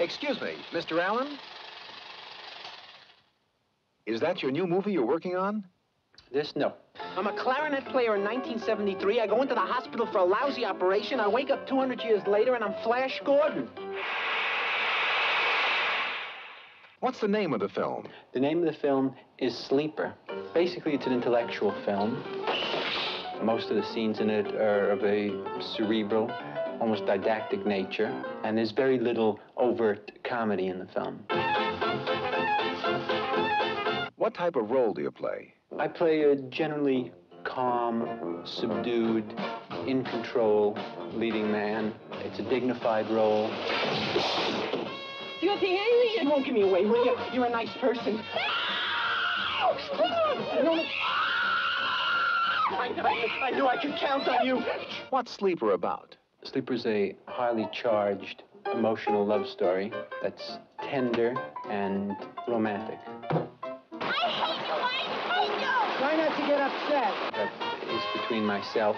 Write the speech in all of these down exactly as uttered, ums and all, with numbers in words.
Excuse me, Mister Allen? Is that your new movie you're working on? This, no. I'm a clarinet player in nineteen seventy-three. I go into the hospital for a lousy operation. I wake up two hundred years later, and I'm Flash Gordon. What's the name of the film? The name of the film is Sleeper. Basically, it's an intellectual film. Most of the scenes in it are of a cerebral, almost didactic nature, and there's very little overt comedy in the film. What type of role do you play? I play a generally calm, subdued, in control leading man. It's a dignified role. You don't think anything? You won't give me away, will you? You're a nice person. I, I, I knew I could count on you. What's Sleeper about? Sleeper's a highly charged, emotional love story that's tender and romantic. I hate you! I hate you! Try not to get upset. That is between myself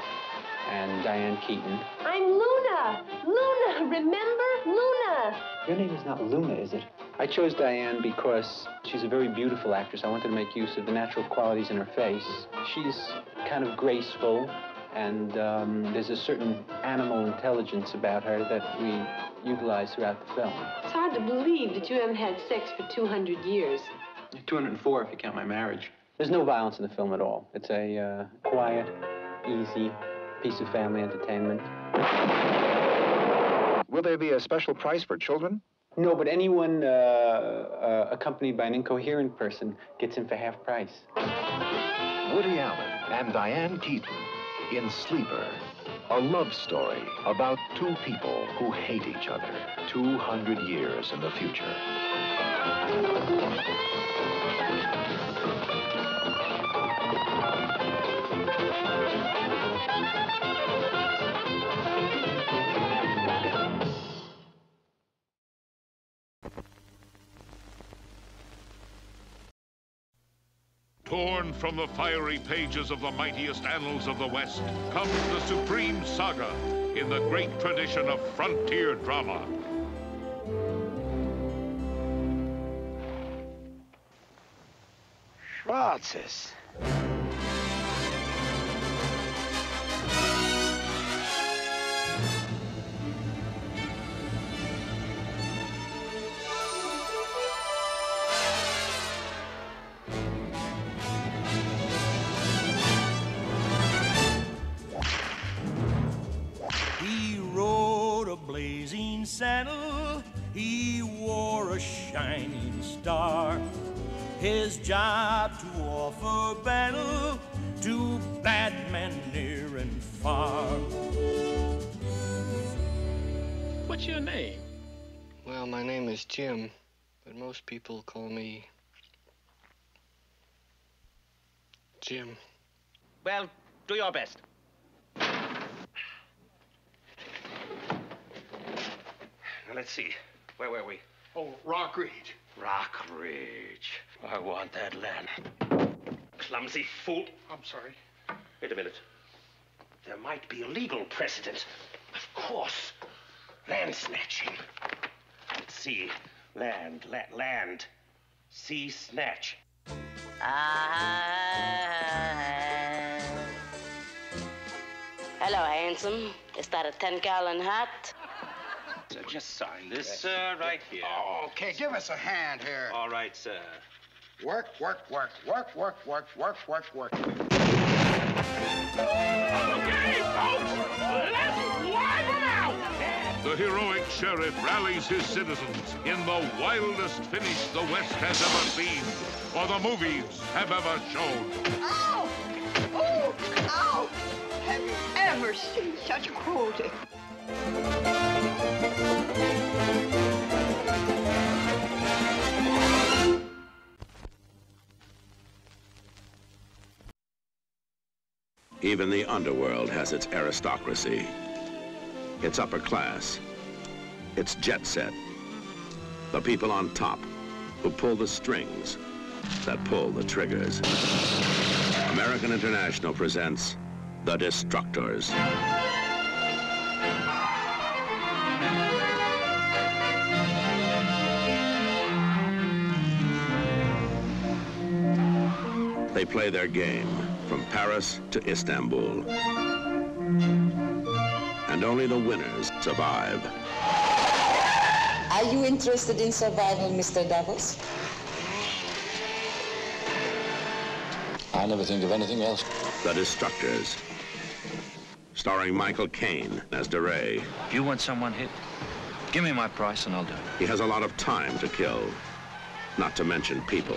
and Diane Keaton. I'm Luna! Luna! Remember? Luna! Your name is not Luna, is it? I chose Diane because she's a very beautiful actress. I wanted to make use of the natural qualities in her face. She's kind of graceful, and um, there's a certain animal intelligence about her that we utilize throughout the film. It's hard to believe that you haven't had sex for two hundred years. two hundred and four if you count my marriage. There's no violence in the film at all. It's a uh, quiet, easy piece of family entertainment. Will there be a special prize for children? No, but anyone uh, uh, accompanied by an incoherent person gets in for half price. Woody Allen and Diane Keaton in Sleeper, a love story about two people who hate each other two hundred years in the future. Torn from the fiery pages of the mightiest annals of the West comes the supreme saga in the great tradition of frontier drama. Schwarzes. He rode a blazing saddle, he wore a shining star. His job to offer battle to bad men near and far. What's your name? Well, my name is Jim, but most people call me Jim. Well, do your best. Now, let's see. Where were we? Oh, Rockridge. Rockridge. I want that land. Clumsy fool. I'm sorry. Wait a minute. There might be a legal precedent. Of course. Land snatching. Let's see. Land, la- land. See snatch. Uh-huh. Hello, handsome. Is that a ten gallon hat? So just sign this, sir, uh, right here. Oh, okay, give us a hand here. All right, sir. Work, work, work, work, work, work, work, work, work. Okay, folks, let's wipe it out! The heroic sheriff rallies his citizens in the wildest finish the West has ever seen, or the movies have ever shown. Ow! Oh! Ow! Have you ever seen such cruelty? Even the underworld has its aristocracy, its upper class, its jet set, the people on top who pull the strings that pull the triggers. American International presents The Destructors. They play their game from Paris to Istanbul. And only the winners survive. Are you interested in survival, Mister Davos? I never think of anything else. The Destructors. Starring Michael Caine as DeRay. If you want someone hit, give me my price and I'll do it. He has a lot of time to kill, not to mention people.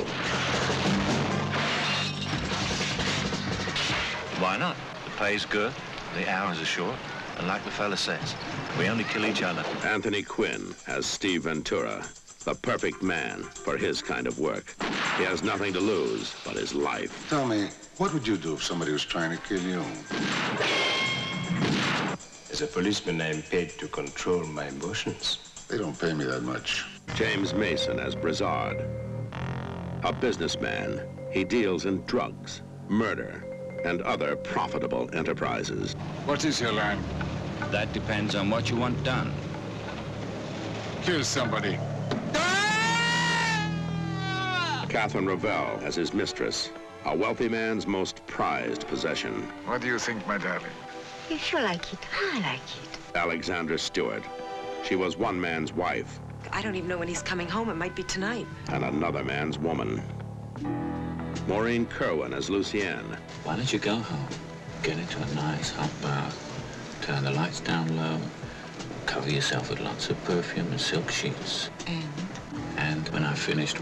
Why not? The pay's good, the hours are short, and like the fella says, we only kill each other. Anthony Quinn as Steve Ventura, the perfect man for his kind of work. He has nothing to lose but his life. Tell me, what would you do if somebody was trying to kill you? As a policeman, I am paid to control my emotions. They don't pay me that much. James Mason as Brazard. A businessman, he deals in drugs, murder, and other profitable enterprises. What is your line? That depends on what you want done. Kill somebody. Catherine Revelle as his mistress, a wealthy man's most prized possession. What do you think, my darling? If you like it, I like it. Alexandra Stewart. She was one man's wife. I don't even know when he's coming home. It might be tonight. And another man's woman. Maureen Kerwin as Lucienne. Why don't you go home? Get into a nice hot bath. Turn the lights down low. Cover yourself with lots of perfume and silk sheets. And? And when I've finished...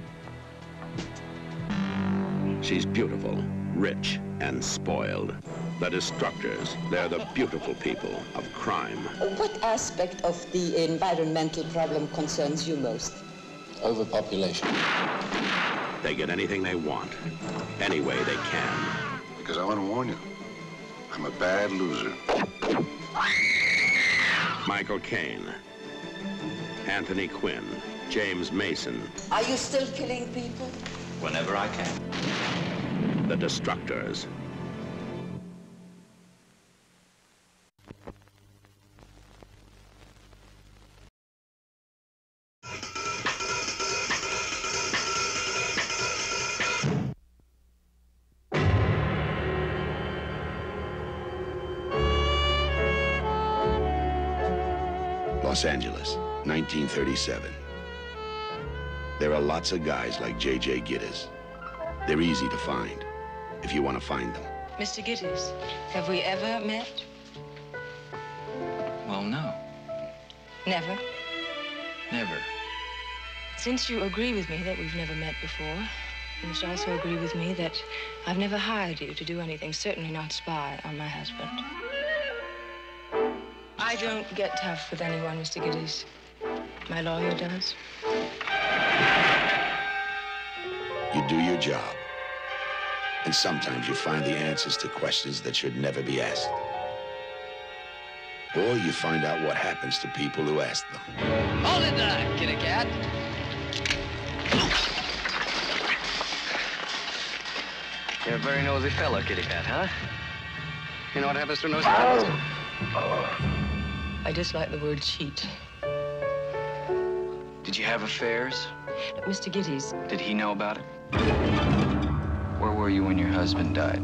She's beautiful, rich, and spoiled. The Destructors, they're the beautiful people of crime. What aspect of the environmental problem concerns you most? Overpopulation. They get anything they want, any way they can. Because I want to warn you, I'm a bad loser. Michael Caine, Anthony Quinn, James Mason. Are you still killing people? Whenever I can. The Destructors. Los Angeles, nineteen thirty-seven. There are lots of guys like J J. Gittes. They're easy to find, if you want to find them. Mister Gittes, have we ever met? Well, no. Never? Never. Since you agree with me that we've never met before, you must also agree with me that I've never hired you to do anything, certainly not spy on my husband. I don't get tough with anyone, Mister Gittes. My lawyer does. You do your job. And sometimes you find the answers to questions that should never be asked. Or you find out what happens to people who ask them. Hold it there, kitty cat. You're a very nosy fellow, kitty cat, huh? You know what happens to nosy fellows? Oh. I dislike the word cheat. Did you have affairs? Mister Gittes. Did he know about it? Where were you when your husband died?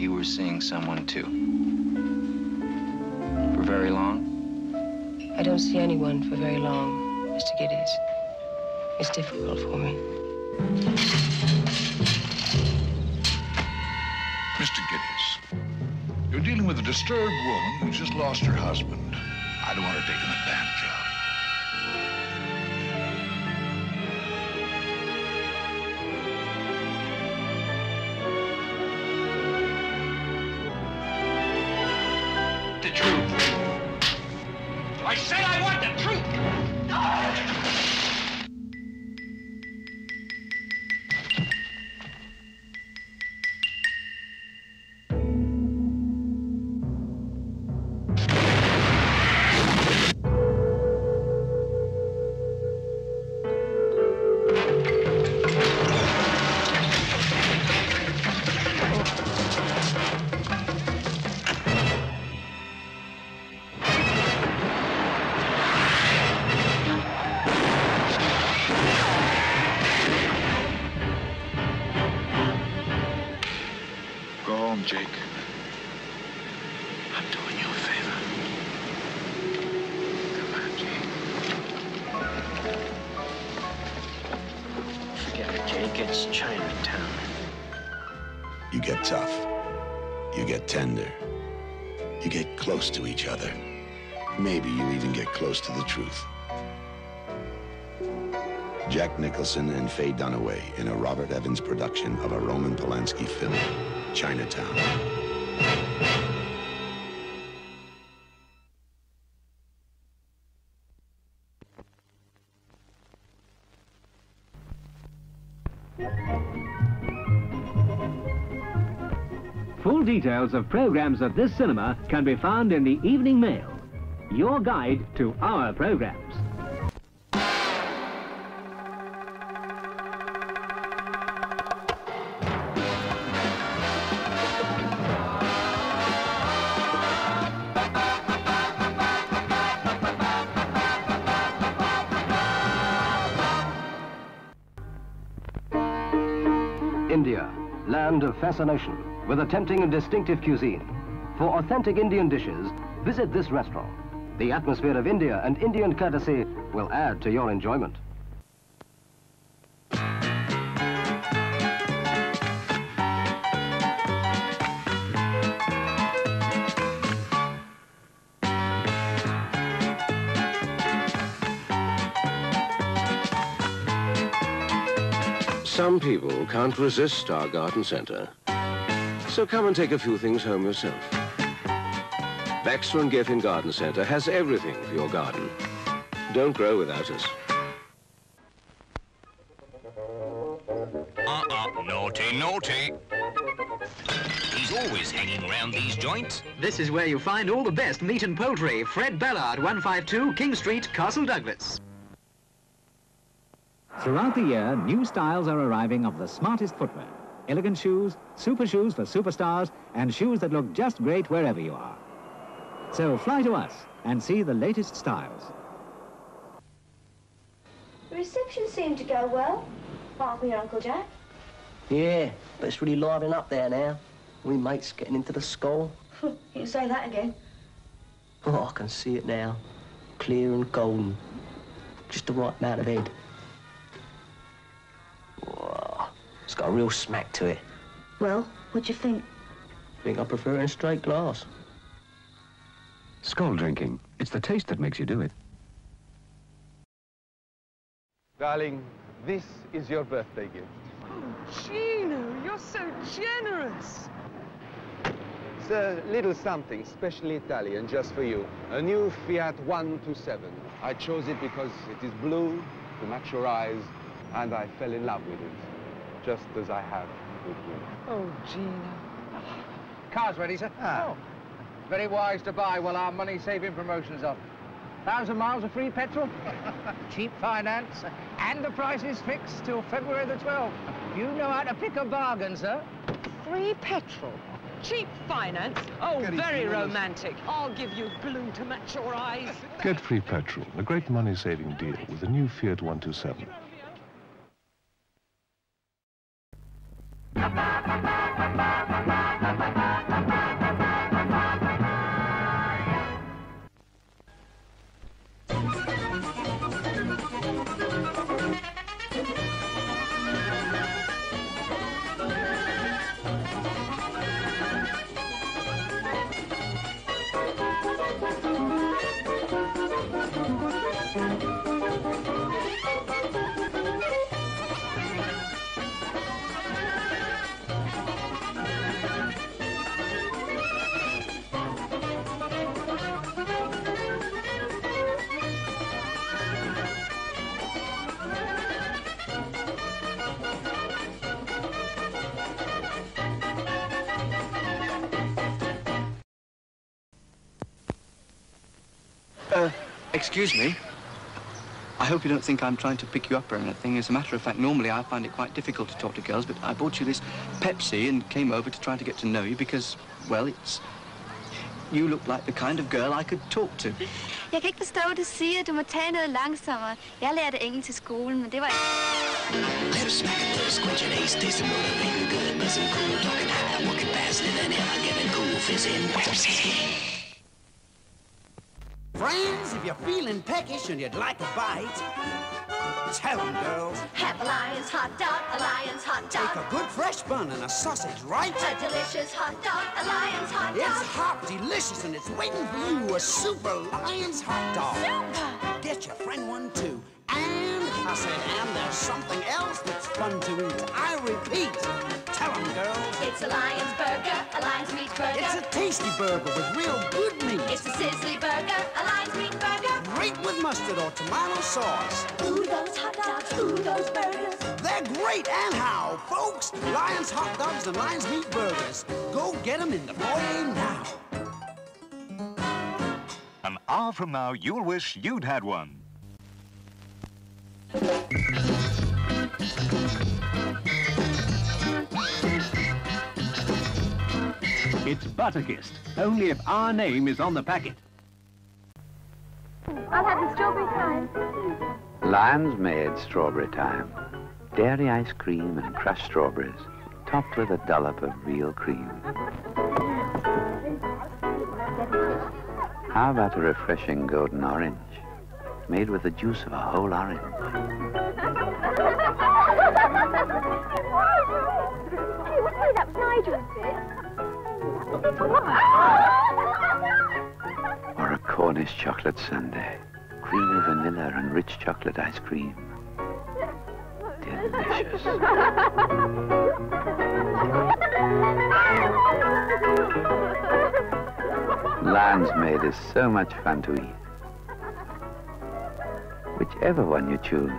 You were seeing someone, too. For very long? I don't see anyone for very long, Mister Gittes. It's difficult for me. Mister Gittes, you're dealing with a disturbed woman who's just lost her husband. I don't want to take an advantage of. The truth. I said I want the truth. Go home, Jake. I'm doing you a favor. Come on, Jake. Forget it, Jake. It's Chinatown. You get tough. You get tender. You get close to each other. Maybe you even get close to the truth. Jack Nicholson and Faye Dunaway in a Robert Evans production of a Roman Polanski film, Chinatown. Full details of programs at this cinema can be found in the Evening Mail. Your guide to our programs. India, land of fascination, with a tempting and distinctive cuisine. For authentic Indian dishes, visit this restaurant. The atmosphere of India and Indian courtesy will add to your enjoyment. Some people can't resist our garden centre, so come and take a few things home yourself. Baxter and Giffin Garden Centre has everything for your garden. Don't grow without us. Uh-uh, naughty, naughty. He's always hanging round these joints. This is where you find all the best meat and poultry. Fred Ballard, one five two King Street, Castle Douglas. Throughout the year, new styles are arriving of the smartest footwear. Elegant shoes, super shoes for superstars, and shoes that look just great wherever you are. So fly to us and see the latest styles. The reception seemed to go well, apart from your Uncle Jack. Yeah, but it's really livening up there now. We mates getting into the skull. You say that again. Oh, I can see it now. Clear and golden. Just the right amount of head. Whoa, it's got a real smack to it. Well, what do you think? I think I prefer it in straight glass. Skull drinking. It's the taste that makes you do it. Darling, this is your birthday gift. Oh, Gino, you're so generous. It's a little something, specially Italian, just for you. A new Fiat one twenty-seven. I chose it because it is blue, to match your eyes, and I fell in love with it, just as I have with you. Oh, Gino. Car's ready, sir. Ah. Oh. Very wise to buy while our money-saving promotion is on. Thousand miles of free petrol, cheap finance, and the price is fixed till February the twelfth. You know how to pick a bargain, sir. Free petrol, cheap finance. Oh, very romantic. I'll give you blue to match your eyes. Get free petrol, a great money-saving deal with the new Fiat one twenty-seven. Excuse me. I hope you don't think I'm trying to pick you up or anything. As a matter of fact, normally I find it quite difficult to talk to girls, but I bought you this Pepsi and came over to try to get to know you because, well, it's... You look like the kind of girl I could talk to. Jeg kan ikke forstå, hvad du siger. Du må tage noget langsommere. Jeg lærte engelsk i skolen, men det var ikke... Let her smack it, let her squinch her face, taste the motor, make her good, buzzing cool, talking high, walking fast, is in Pepsi. Friends, if you're feeling peckish and you'd like a bite, tell them, girls. Have a Lyons hot dog, a Lyons hot dog. Take a good fresh bun and a sausage, right? A delicious hot dog, a Lyons hot dog. It's hot, delicious, and it's waiting for you, a super Lyons hot dog. Super! Get your friend one, too. And, I said, and there's something else that's fun to eat. I repeat, tell them, girls. It's a Lyons burger, a Lyons meat burger. It's a tasty burger with real good meat. It's a sizzly burger, a Lyons meat burger. Great with mustard or tomato sauce. Ooh, those hot dogs, ooh, those burgers. They're great, and how, folks? Lyons hot dogs and Lyons meat burgers. Go get them in the foyer now. An hour from now, you'll wish you'd had one. It's Butterkist, only if our name is on the packet. I'll have the strawberry time. Lyons Maid strawberry time. Dairy ice cream and crushed strawberries, topped with a dollop of real cream. How about a refreshing golden orange? Made with the juice of a whole orange. Hey, what was that? Nigel's. Or a Cornish chocolate sundae. Creamy vanilla and rich chocolate ice cream. Delicious. Lyons Maid is so much fun to eat. Whichever one you choose,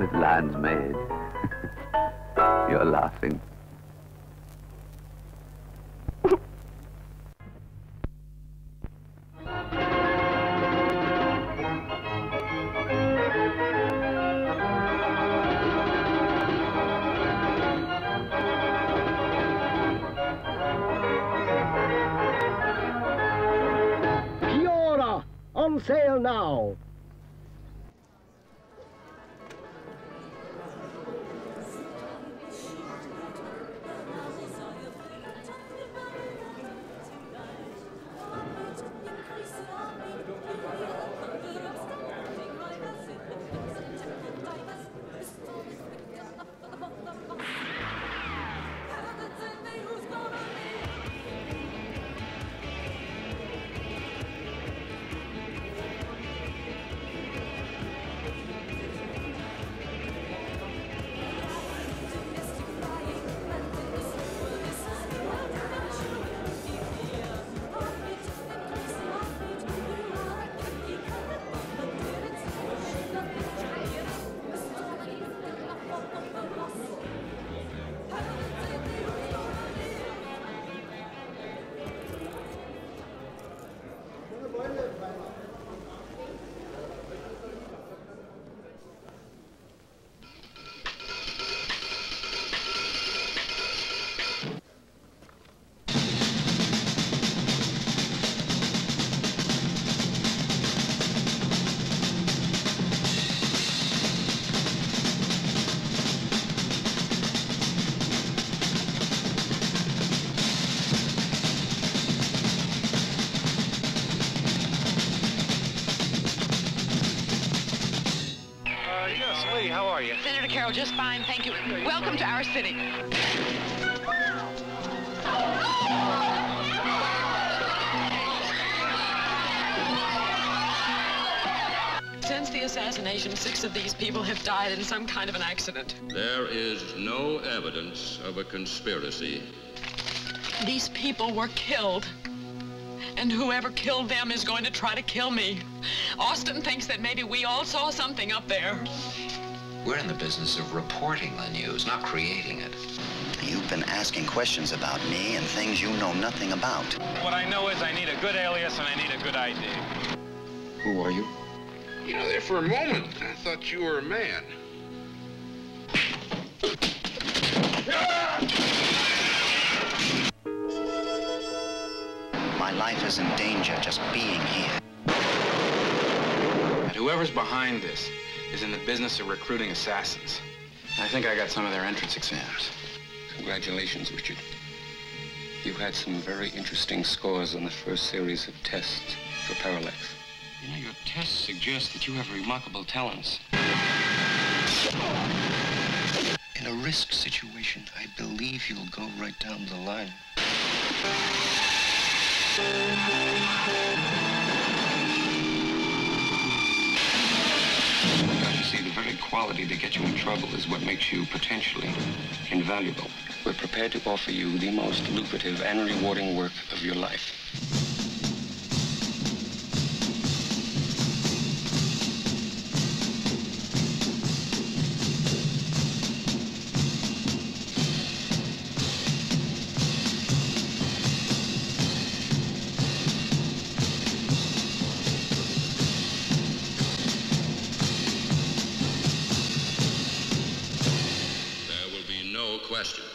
with Lyons Maid, you're laughing. Kiora, on sale now. Senator Carroll, just fine, thank you. Welcome to our city. Since the assassination, six of these people have died in some kind of an accident. There is no evidence of a conspiracy. These people were killed. And whoever killed them is going to try to kill me. Austin thinks that maybe we all saw something up there. We're in the business of reporting the news, not creating it. You've been asking questions about me and things you know nothing about. What I know is I need a good alias and I need a good I D. Who are you? You know, there for a moment, I thought you were a man. My life is in danger just being here. And whoever's behind this is in the business of recruiting assassins. I think I got some of their entrance exams. Congratulations, Richard. You had some very interesting scores on the first series of tests for Parallax. You know, your tests suggest that you have remarkable talents. In a risk situation, I believe you'll go right down the line. You see, the very quality that gets you in trouble is what makes you potentially invaluable. We're prepared to offer you the most lucrative and rewarding work of your life. Question.